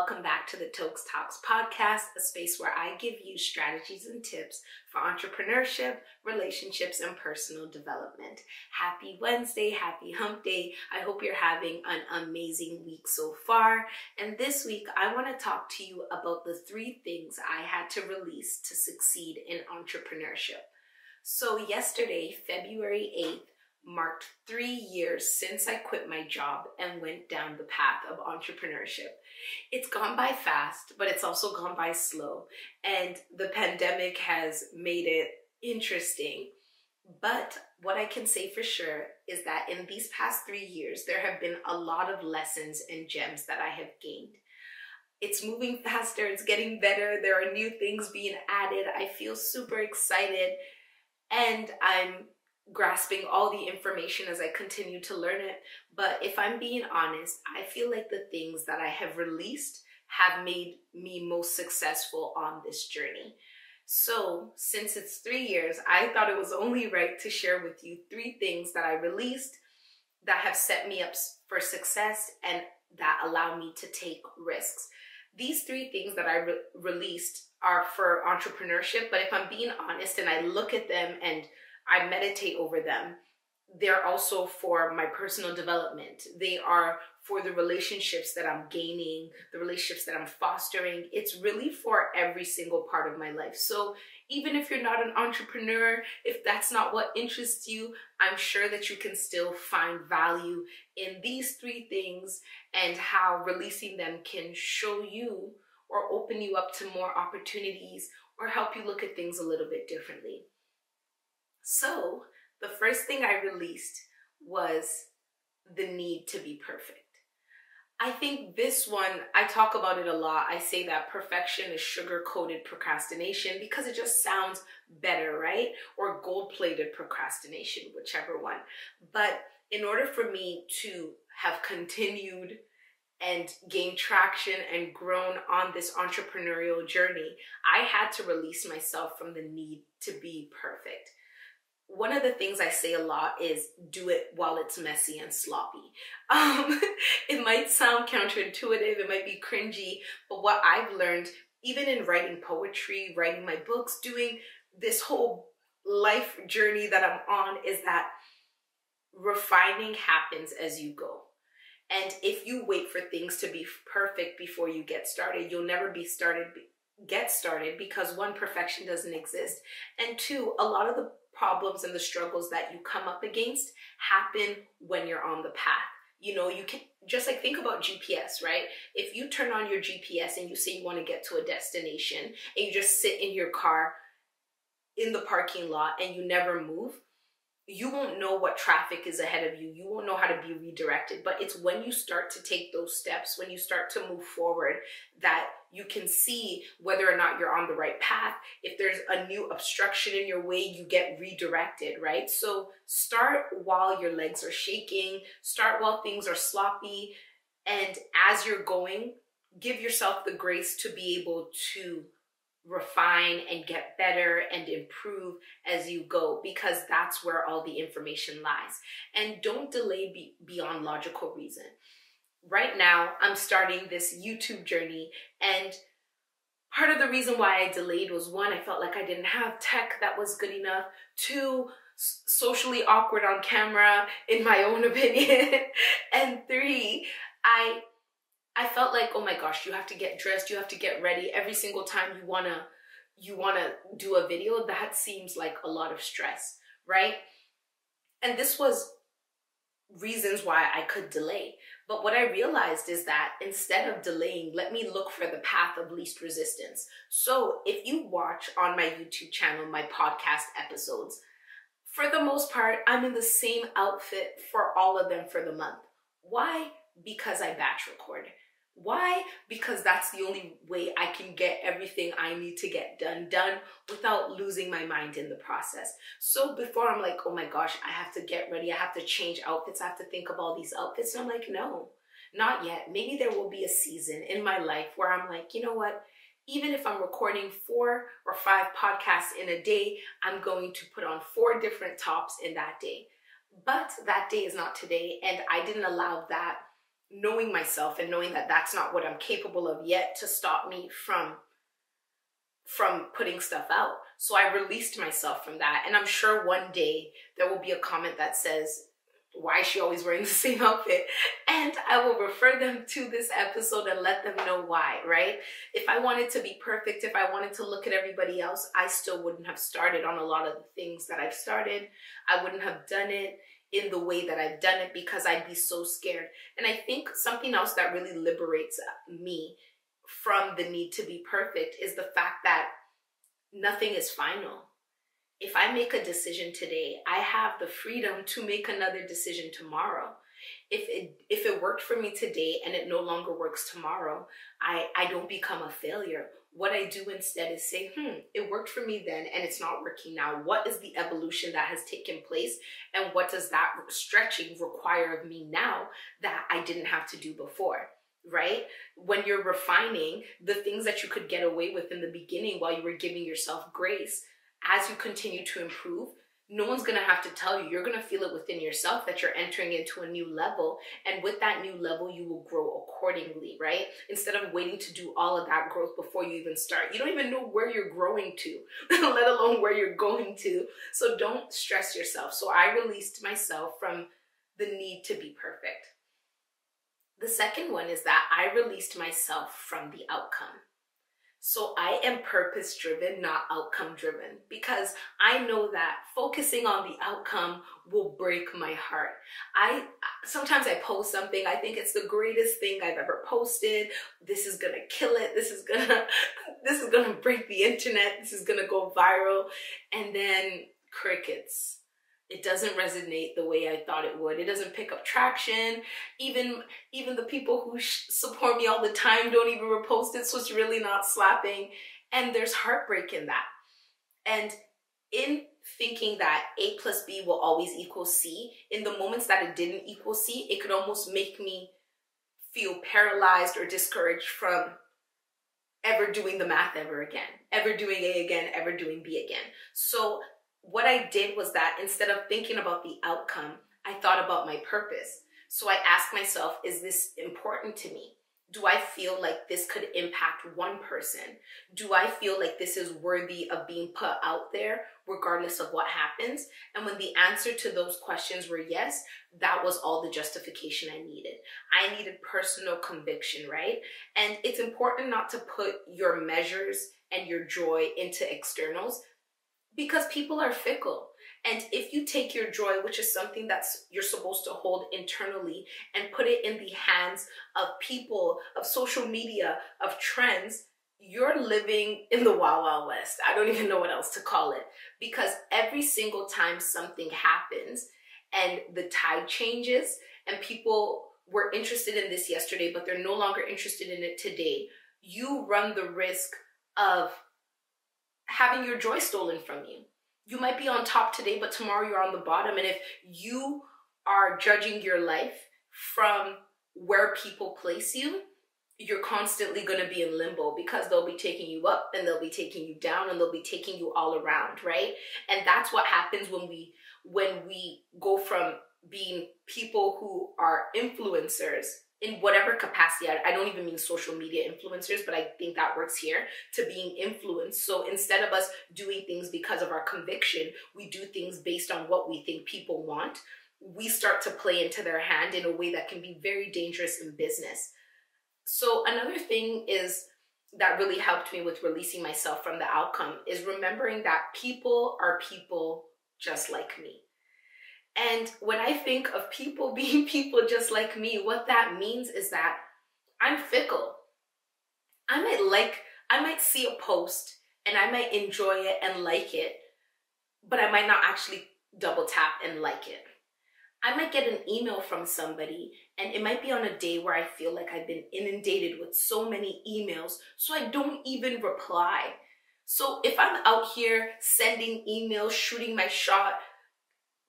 Welcome back to the Toks Talks Podcast, a space where I give you strategies and tips for entrepreneurship, relationships, and personal development. Happy Wednesday, happy hump day. I hope you're having an amazing week so far. And this week, I want to talk to you about the three things I had to release to succeed in entrepreneurship. So yesterday, February 8th, marked 3 years since I quit my job and went down the path of entrepreneurship. It's gone by fast, but it's also gone by slow. And the pandemic has made it interesting. But what I can say for sure is that in these past 3 years, there have been a lot of lessons and gems that I have gained. It's moving faster, it's getting better, there are new things being added. I feel super excited and I'm grasping all the information as I continue to learn it. But if I'm being honest, I feel like the things that I have released have made me most successful on this journey. So since it's 3 years, I thought it was only right to share with you three things that I released that have set me up for success and that allow me to take risks. These three things that I released are for entrepreneurship, but if I'm being honest and I look at them and I meditate over them, they're also for my personal development. They are for the relationships that I'm gaining, the relationships that I'm fostering. It's really for every single part of my life. So even if you're not an entrepreneur, if that's not what interests you, I'm sure that you can still find value in these three things and how releasing them can show you or open you up to more opportunities or help you look at things a little bit differently. So the first thing I released was the need to be perfect. I think this one, I talk about it a lot. I say that perfection is sugar-coated procrastination because it just sounds better, right? Or gold-plated procrastination, whichever one. But in order for me to have continued and gained traction and grown on this entrepreneurial journey, I had to release myself from the need to be perfect. One of the things I say a lot is do it while it's messy and sloppy. It might sound counterintuitive, it might be cringy, but what I've learned, even in writing poetry, writing my books, doing this whole life journey that I'm on, is that refining happens as you go. And if you wait for things to be perfect before you get started, you'll never get started because one, perfection doesn't exist. And two, a lot of the problems and the struggles that you come up against happen when you're on the path. You know, you can just like think about GPS, right? If you turn on your GPS and you say you want to get to a destination and you just sit in your car in the parking lot and you never move, you won't know what traffic is ahead of you. You won't know how to be redirected. But it's when you start to take those steps, when you start to move forward, that you can see whether or not you're on the right path. If there's a new obstruction in your way, you get redirected, right? So start while your legs are shaking, start while things are sloppy, and as you're going, give yourself the grace to be able to refine and get better and improve as you go, because that's where all the information lies. And don't delay beyond logical reason. Right now, I'm starting this YouTube journey, and part of the reason why I delayed was, one, I felt like I didn't have tech that was good enough. Two, socially awkward on camera, in my own opinion. And three, I felt like, oh my gosh, you have to get dressed, you have to get ready every single time you wanna do a video. That seems like a lot of stress, right? And this was reasons why I could delay. But what I realized is that instead of delaying, let me look for the path of least resistance. So if you watch on my YouTube channel, my podcast episodes, for the most part, I'm in the same outfit for all of them for the month. Why? Because I batch record. Why? Because that's the only way I can get everything I need to get done without losing my mind in the process. So before I'm like, oh my gosh, I have to get ready, I have to change outfits, I have to think of all these outfits. And I'm like, no, not yet. Maybe there will be a season in my life where I'm like, you know what? Even if I'm recording 4 or 5 podcasts in a day, I'm going to put on 4 different tops in that day. But that day is not today, and I didn't allow that knowing myself and knowing that that's not what I'm capable of yet to stop me from putting stuff out. So I released myself from that. And I'm sure one day there will be a comment that says, why is she always wearing the same outfit? And I will refer them to this episode and let them know why, right? If I wanted to be perfect, if I wanted to look at everybody else, I still wouldn't have started on a lot of the things that I've started. I wouldn't have done it in the way that I've done it because I'd be so scared. And I think something else that really liberates me from the need to be perfect is the fact that nothing is final. If I make a decision today, I have the freedom to make another decision tomorrow. If it worked for me today and it no longer works tomorrow, I don't become a failure. What I do instead is say, it worked for me then and it's not working now. What is the evolution that has taken place? And what does that stretching require of me now that I didn't have to do before? Right? When you're refining, the things that you could get away with in the beginning while you were giving yourself grace, as you continue to improve, no one's going to have to tell you. You're going to feel it within yourself that you're entering into a new level. And with that new level, you will grow accordingly, right? Instead of waiting to do all of that growth before you even start. You don't even know where you're growing to, let alone where you're going to. So don't stress yourself. So I released myself from the need to be perfect. The second one is that I released myself from the outcome. So I am purpose-driven, not outcome-driven, because I know that focusing on the outcome will break my heart. Sometimes I post something, I think it's the greatest thing I've ever posted. This is gonna kill it. This is gonna break the internet. This is gonna go viral. And then crickets. It doesn't resonate the way I thought it would. It doesn't pick up traction. Even the people who support me all the time don't even repost it, so it's really not slapping. And there's heartbreak in that. And in thinking that A plus B will always equal C, in the moments that it didn't equal C, it could almost make me feel paralyzed or discouraged from ever doing the math ever again, ever doing A again, ever doing B again. So what I did was that instead of thinking about the outcome, I thought about my purpose. So I asked myself, is this important to me? Do I feel like this could impact one person? Do I feel like this is worthy of being put out there regardless of what happens? And when the answer to those questions were yes, that was all the justification I needed. I needed personal conviction, right? And it's important not to put your measures and your joy into externals, because people are fickle. And if you take your joy, which is something that's you're supposed to hold internally, and put it in the hands of people, of social media, of trends, you're living in the Wild Wild West. I don't even know what else to call it. Because every single time something happens and the tide changes and people were interested in this yesterday, but they're no longer interested in it today, you run the risk of having your joy stolen from you. You might be on top today, but tomorrow you're on the bottom. And if you are judging your life from where people place you, you're constantly going to be in limbo, because they'll be taking you up and they'll be taking you down and they'll be taking you all around, right? And that's what happens when we go from being people who are influencers in whatever capacity, I don't even mean social media influencers, but I think that works here, to being influenced. So instead of us doing things because of our conviction, we do things based on what we think people want. We start to play into their hand in a way that can be very dangerous in business. So another thing is that really helped me with releasing myself from the outcome is remembering that people are people just like me. And when I think of people being people just like me, what that means is that I'm fickle. I might see a post and I might enjoy it and like it, but I might not actually double tap and like it. I might get an email from somebody, and it might be on a day where I feel like I've been inundated with so many emails, so I don't even reply. So if I'm out here sending emails, shooting my shot,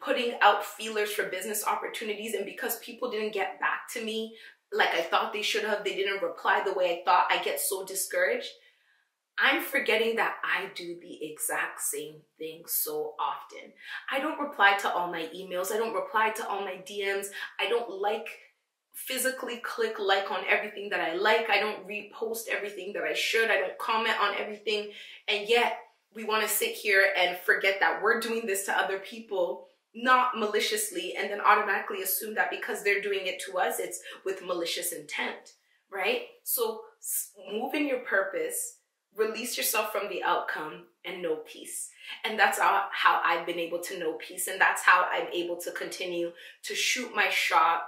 putting out feelers for business opportunities, and because people didn't get back to me like I thought they should have, they didn't reply the way I thought, I get so discouraged. I'm forgetting that I do the exact same thing so often. I don't reply to all my emails. I don't reply to all my DMs. I don't like physically click like on everything that I like. I don't repost everything that I should. I don't comment on everything. And yet we want to sit here and forget that we're doing this to other people, not maliciously, and then automatically assume that because they're doing it to us, it's with malicious intent, right? So move in your purpose, release yourself from the outcome, and know peace. And that's how I've been able to know peace. And that's how I'm able to continue to shoot my shot,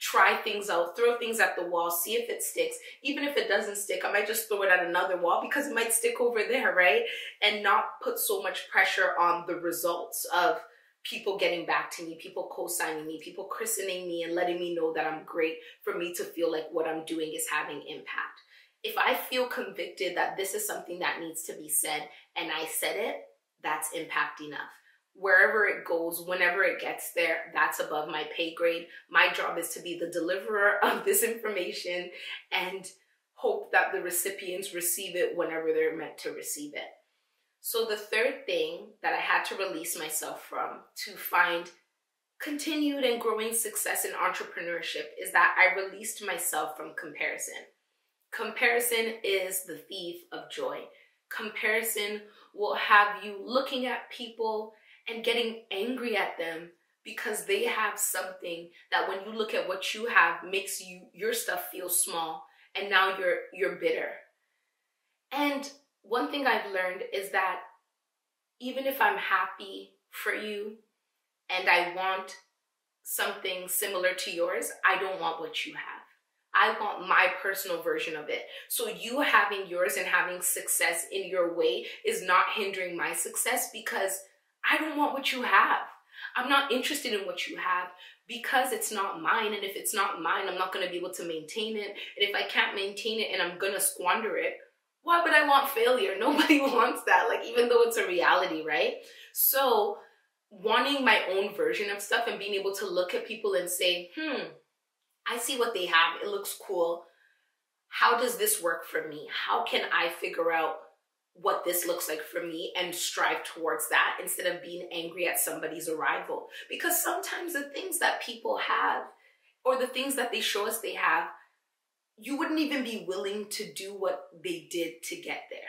try things out, throw things at the wall, see if it sticks. Even if it doesn't stick, I might just throw it at another wall because it might stick over there, right? And not put so much pressure on the results of people getting back to me, people co-signing me, people christening me and letting me know that I'm great, for me to feel like what I'm doing is having impact. If I feel convicted that this is something that needs to be said and I said it, that's impact enough. Wherever it goes, whenever it gets there, that's above my pay grade. My job is to be the deliverer of this information and hope that the recipients receive it whenever they're meant to receive it. So the third thing that I had to release myself from to find continued and growing success in entrepreneurship is that I released myself from comparison. Comparison is the thief of joy. Comparison will have you looking at people and getting angry at them because they have something that when you look at what you have makes you, your stuff feel small, and now you're bitter. And one thing I've learned is that even if I'm happy for you and I want something similar to yours, I don't want what you have. I want my personal version of it. So you having yours and having success in your way is not hindering my success because I don't want what you have. I'm not interested in what you have because it's not mine. And if it's not mine, I'm not going to be able to maintain it. And if I can't maintain it and I'm going to squander it, why would I want failure? Nobody wants that, like, even though it's a reality, right? So wanting my own version of stuff and being able to look at people and say, I see what they have. It looks cool. How does this work for me? How can I figure out what this looks like for me and strive towards that instead of being angry at somebody's arrival? Because sometimes the things that people have or the things that they show us they have, you wouldn't even be willing to do what they did to get there.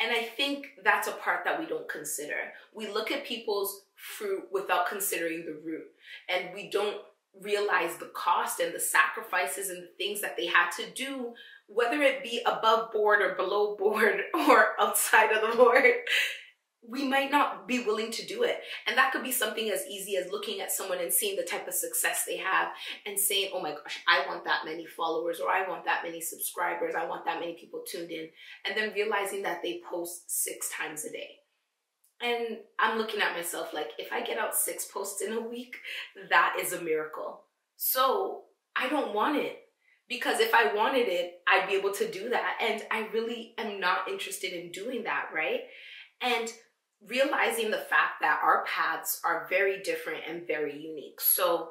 And I think that's a part that we don't consider. We look at people's fruit without considering the root, and we don't realize the cost and the sacrifices and the things that they had to do, whether it be above board or below board or outside of the board. We might not be willing to do it. And that could be something as easy as looking at someone and seeing the type of success they have and saying, oh my gosh, I want that many followers, or I want that many subscribers, I want that many people tuned in, and then realizing that they post 6 times a day. And I'm looking at myself like, if I get out 6 posts in a week, that is a miracle. So I don't want it, because if I wanted it, I'd be able to do that. And I really am not interested in doing that, right? And realizing the fact that our paths are very different and very unique. So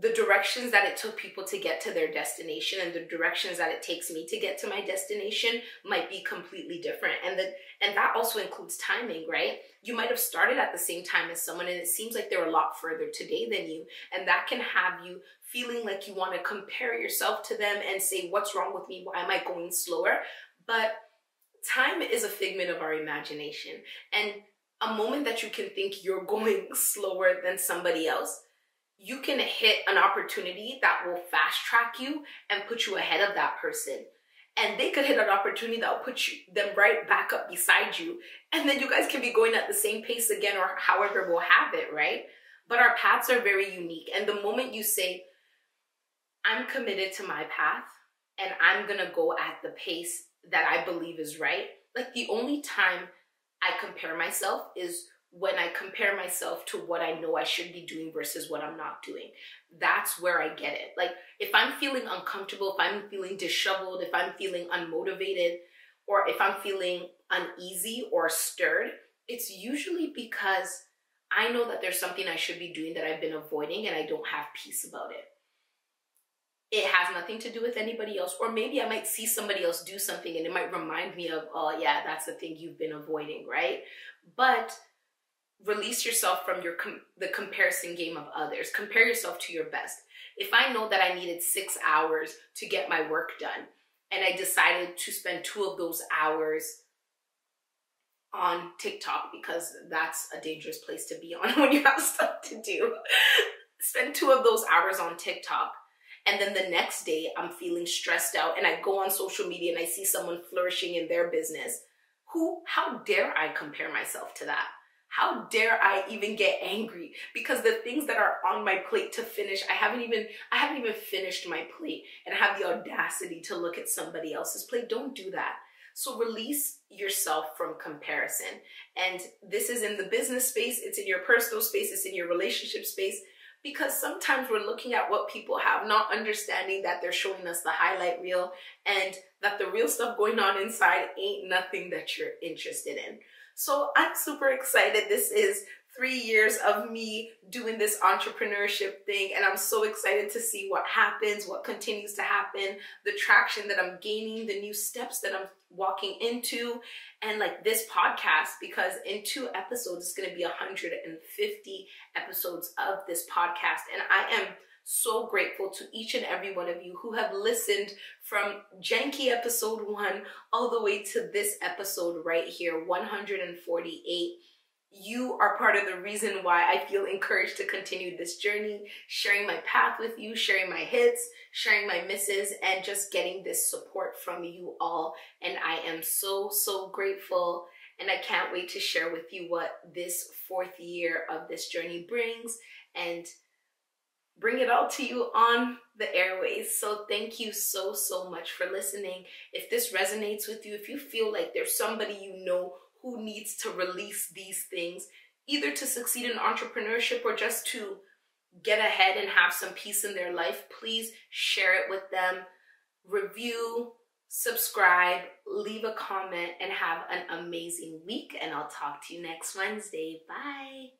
the directions that it took people to get to their destination and the directions that it takes me to get to my destination might be completely different. And that also includes timing, right? You might have started at the same time as someone and it seems like they're a lot further today than you. And that can have you feeling like you want to compare yourself to them and say, what's wrong with me? Why am I going slower? But time is a figment of our imagination. And a moment that you can think you're going slower than somebody else, you can hit an opportunity that will fast track you and put you ahead of that person. And they could hit an opportunity that will put them right back up beside you. And then you guys can be going at the same pace again, or however we'll have it, right? But our paths are very unique. And the moment you say, I'm committed to my path and I'm gonna go at the pace that I believe is right, like, the only time I compare myself is when I compare myself to what I know I should be doing versus what I'm not doing. That's where I get it. Like, if I'm feeling uncomfortable, if I'm feeling disheveled, if I'm feeling unmotivated, or if I'm feeling uneasy or stirred, it's usually because I know that there's something I should be doing that I've been avoiding and I don't have peace about it. It has nothing to do with anybody else. Or maybe I might see somebody else do something and it might remind me of, oh yeah, that's the thing you've been avoiding, right? But release yourself from your the comparison game of others. Compare yourself to your best. If I know that I needed 6 hours to get my work done, and I decided to spend 2 of those hours on TikTok, because that's a dangerous place to be on when you have stuff to do. Spend 2 of those hours on TikTok, and then the next day I'm feeling stressed out and I go on social media and I see someone flourishing in their business. How dare I compare myself to that? How dare I even get angry? Because the things that are on my plate to finish, I haven't even finished my plate, and I have the audacity to look at somebody else's plate. Don't do that. So release yourself from comparison. And this is in the business space, it's in your personal space, it's in your relationship space, because sometimes we're looking at what people have, not understanding that they're showing us the highlight reel and that the real stuff going on inside ain't nothing that you're interested in. So I'm super excited. This is 3 years of me doing this entrepreneurship thing, and I'm so excited to see what happens, what continues to happen, the traction that I'm gaining, the new steps that I'm walking into, and like this podcast, because in 2 episodes, it's going to be 150 episodes of this podcast, and I am so grateful to each and every one of you who have listened from janky episode 1 all the way to this episode right here, 148. You are part of the reason why I feel encouraged to continue this journey, sharing my path with you, sharing my hits, sharing my misses, and just getting this support from you all. And I am so, so grateful. And I can't wait to share with you what this 4th year of this journey brings, and bring it all to you on the airways. So thank you so, so much for listening. If this resonates with you, if you feel like there's somebody you know who needs to release these things, either to succeed in entrepreneurship or just to get ahead and have some peace in their life, please share it with them. Review, subscribe, leave a comment, and have an amazing week. And I'll talk to you next Wednesday. Bye.